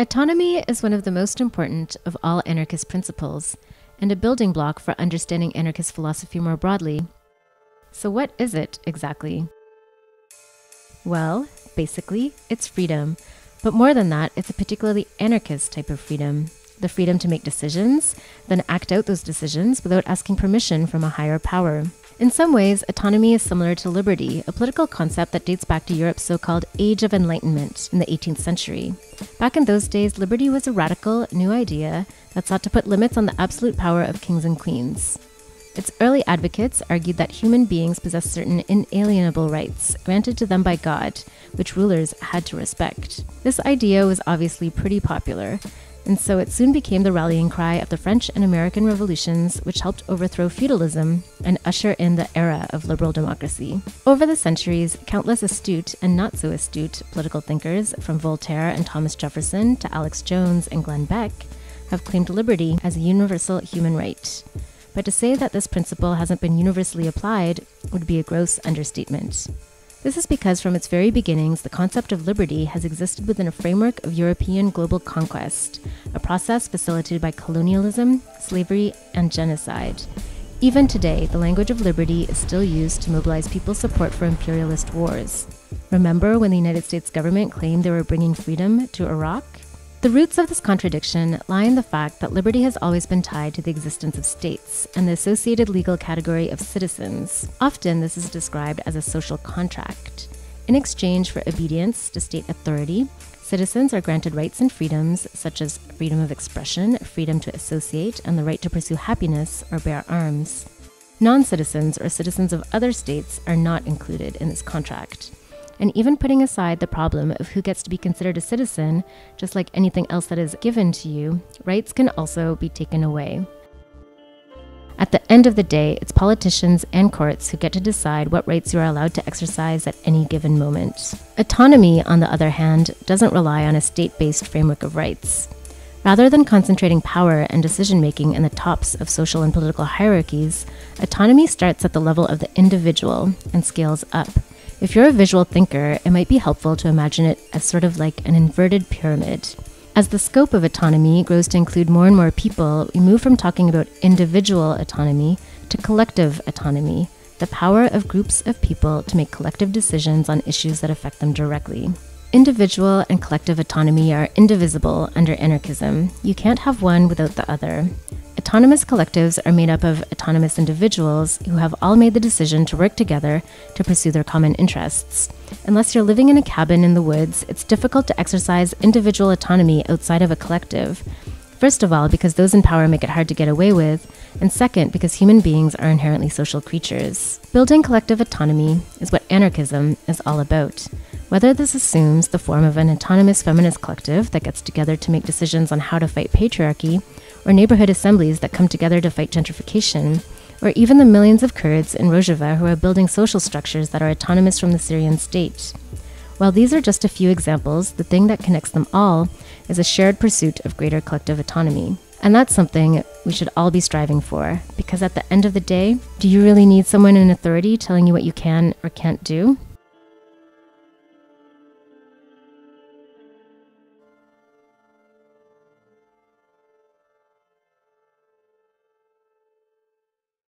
Autonomy is one of the most important of all anarchist principles and a building block for understanding anarchist philosophy more broadly. So what is it exactly? Well, basically, it's freedom. But more than that, it's a particularly anarchist type of freedom. The freedom to make decisions, then act out those decisions without asking permission from a higher power. In some ways, autonomy is similar to liberty, a political concept that dates back to Europe's so-called Age of Enlightenment in the 18th century. Back in those days, liberty was a radical, new idea that sought to put limits on the absolute power of kings and queens. Its early advocates argued that human beings possess certain inalienable rights granted to them by God, which rulers had to respect. This idea was obviously pretty popular, and so it soon became the rallying cry of the French and American revolutions, which helped overthrow feudalism and usher in the era of liberal democracy. Over the centuries, countless astute and not so astute political thinkers, from Voltaire and Thomas Jefferson to Alex Jones and Glenn Beck, have claimed liberty as a universal human right. But to say that this principle hasn't been universally applied would be a gross understatement. This is because from its very beginnings, the concept of liberty has existed within a framework of European global conquest, a process facilitated by colonialism, slavery, and genocide. Even today, the language of liberty is still used to mobilize people's support for imperialist wars. Remember when the United States government claimed they were bringing freedom to Iraq? The roots of this contradiction lie in the fact that liberty has always been tied to the existence of states and the associated legal category of citizens. Often, this is described as a social contract. In exchange for obedience to state authority, citizens are granted rights and freedoms such as freedom of expression, freedom to associate, and the right to pursue happiness or bear arms. Non-citizens or citizens of other states are not included in this contract. And even putting aside the problem of who gets to be considered a citizen, just like anything else that is given to you, rights can also be taken away. At the end of the day, it's politicians and courts who get to decide what rights you are allowed to exercise at any given moment. Autonomy, on the other hand, doesn't rely on a state-based framework of rights. Rather than concentrating power and decision-making in the tops of social and political hierarchies, autonomy starts at the level of the individual and scales up. If you're a visual thinker, it might be helpful to imagine it as sort of like an inverted pyramid. As the scope of autonomy grows to include more and more people, we move from talking about individual autonomy to collective autonomy, the power of groups of people to make collective decisions on issues that affect them directly. Individual and collective autonomy are indivisible under anarchism. You can't have one without the other. Autonomous collectives are made up of autonomous individuals who have all made the decision to work together to pursue their common interests. Unless you're living in a cabin in the woods, it's difficult to exercise individual autonomy outside of a collective. First of all, because those in power make it hard to get away with, and second, because human beings are inherently social creatures. Building collective autonomy is what anarchism is all about. Whether this assumes the form of an autonomous feminist collective that gets together to make decisions on how to fight patriarchy, or neighborhood assemblies that come together to fight gentrification, or even the millions of Kurds in Rojava who are building social structures that are autonomous from the Syrian state. While these are just a few examples, the thing that connects them all is a shared pursuit of greater collective autonomy. And that's something we should all be striving for, because at the end of the day, do you really need someone in authority telling you what you can or can't do?